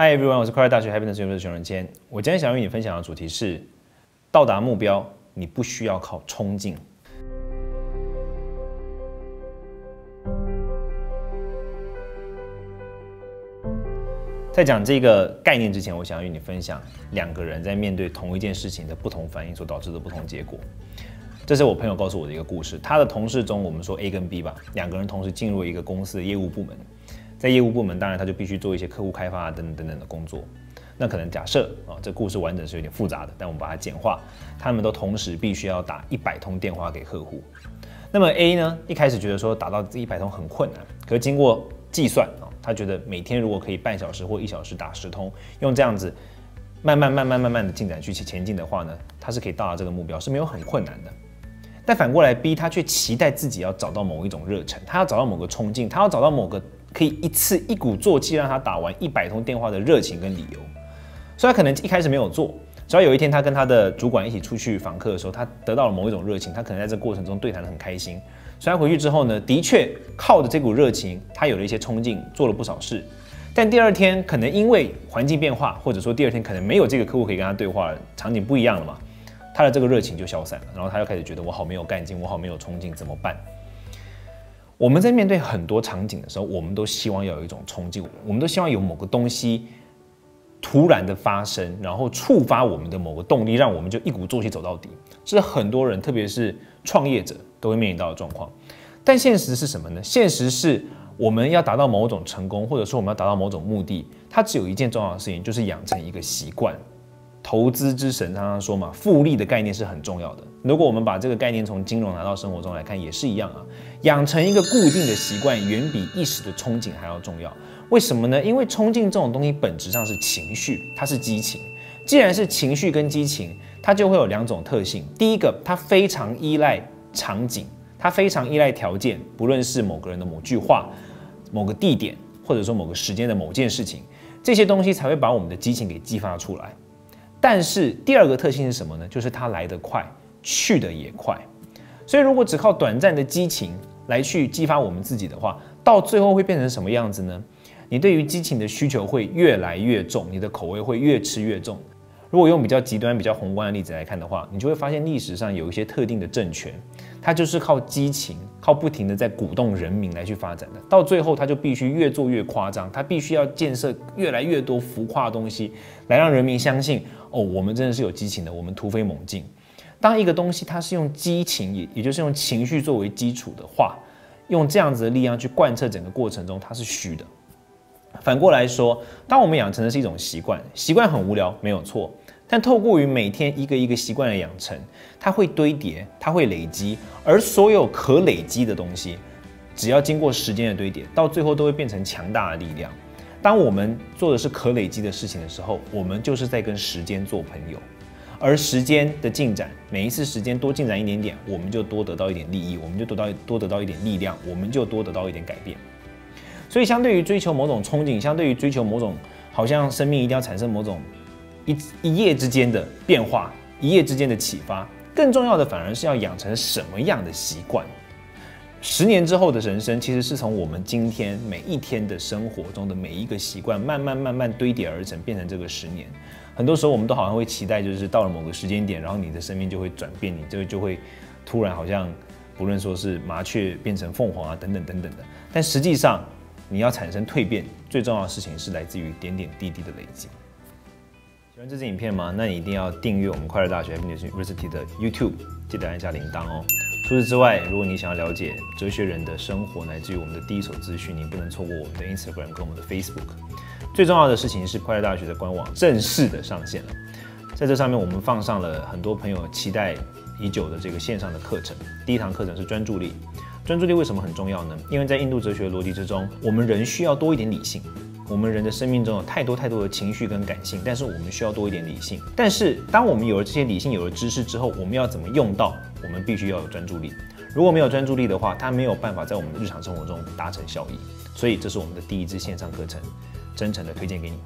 Hi everyone， 我是快乐大学 Happiness University 熊仁谦。我今天想与你分享的主题是：到达目标，你不需要靠冲劲。在讲这个概念之前，我想与你分享两个人在面对同一件事情的不同反应所导致的不同结果。这是我朋友告诉我的一个故事。他的同事中，我们说 A 跟 B 吧，两个人同时进入一个公司的业务部门。 在业务部门，当然他就必须做一些客户开发等等等等的工作。那可能假设啊，这故事完整是有点复杂的，但我们把它简化。他们都同时必须要打100通电话给客户。那么 A 呢，一开始觉得说打到100通很困难，可是经过计算啊，他觉得每天如果可以半小时或1小时打10通，用这样子慢慢的进展去前进的话呢，他是可以到达这个目标，是没有很困难的。 但反过来 ，B 他却期待自己要找到某一种热忱，他要找到某个冲劲，他要找到某个可以一次一鼓作气让他打完100通电话的热情跟理由。所以他可能一开始没有做，只要有一天他跟他的主管一起出去访客的时候，他得到了某一种热情，他可能在这个过程中对谈得很开心。所以他回去之后呢，的确靠着这股热情，他有了一些冲劲，做了不少事。但第二天可能因为环境变化，或者说第二天可能没有这个客户可以跟他对话了，场景不一样了嘛。 他的这个热情就消散了，然后他又开始觉得我好没有干劲，我好没有冲劲，怎么办？我们在面对很多场景的时候，我们都希望要有一种冲劲，我们都希望有某个东西突然的发生，然后触发我们的某个动力，让我们就一鼓作气走到底。这是很多人，特别是创业者都会面临到的状况。但现实是什么呢？现实是我们要达到某种成功，或者说我们要达到某种目的，它只有一件重要的事情，就是养成一个习惯。 投资之神常常说嘛，复利的概念是很重要的。如果我们把这个概念从金融拿到生活中来看，也是一样啊。养成一个固定的习惯，远比一时的憧憬还要重要。为什么呢？因为憧憬这种东西本质上是情绪，它是激情。既然是情绪跟激情，它就会有两种特性。第一个，它非常依赖场景，它非常依赖条件，不论是某个人的某句话、某个地点，或者说某个时间的某件事情，这些东西才会把我们的激情给激发出来。 但是第二个特性是什么呢？就是它来得快，去得也快。所以如果只靠短暂的激情来去激发我们自己的话，到最后会变成什么样子呢？你对于激情的需求会越来越重，你的口味会越吃越重。如果用比较极端、比较宏观的例子来看的话，你就会发现历史上有一些特定的政权，它就是靠激情、靠不停的在鼓动人民来去发展的。到最后，它就必须越做越夸张，它必须要建设越来越多浮夸的东西，来让人民相信哦，我们真的是有激情的，我们突飞猛进。当一个东西它是用激情，也就是用情绪作为基础的话，用这样子的力量去贯彻整个过程中，它是虚的。 反过来说，当我们养成的是一种习惯，习惯很无聊，没有错。但透过于每天一个一个习惯的养成，它会堆叠，它会累积，而所有可累积的东西，只要经过时间的堆叠，到最后都会变成强大的力量。当我们做的是可累积的事情的时候，我们就是在跟时间做朋友。而时间的进展，每一次时间多进展一点点，我们就多得到一点利益，我们就多得到一点力量，我们就多得到一点改变。 所以，相对于追求某种憧憬，相对于追求某种好像生命一定要产生某种一夜之间的变化、一夜之间的启发，更重要的反而是要养成什么样的习惯。10年之后的人生，其实是从我们今天每一天的生活中的每一个习惯，慢慢堆叠而成，变成这个10年。很多时候，我们都好像会期待，就是到了某个时间点，然后你的生命就会转变，你就会突然好像不论说是麻雀变成凤凰啊，等等等等的。但实际上， 你要产生蜕变，最重要的事情是来自于点点滴滴的累积。喜欢这支影片吗？那你一定要订阅我们快乐大学 Happiness University 的 YouTube， 记得按下铃铛哦。除此之外，如果你想要了解哲学人的生活，乃至于我们的第一手资讯，你不能错过我们的 Instagram 跟我们的 Facebook。最重要的事情是，快乐大学的官网正式的上线了，在这上面我们放上了很多朋友期待已久的这个线上的课程。第一堂课程是专注力。 专注力为什么很重要呢？因为在印度哲学的逻辑之中，我们人需要多一点理性。我们人的生命中有太多的情绪跟感性，但是我们需要多一点理性。但是当我们有了这些理性、有了知识之后，我们要怎么用到？我们必须要有专注力。如果没有专注力的话，它没有办法在我们的日常生活中达成效益。所以这是我们的第一支线上课程，真诚的推荐给你。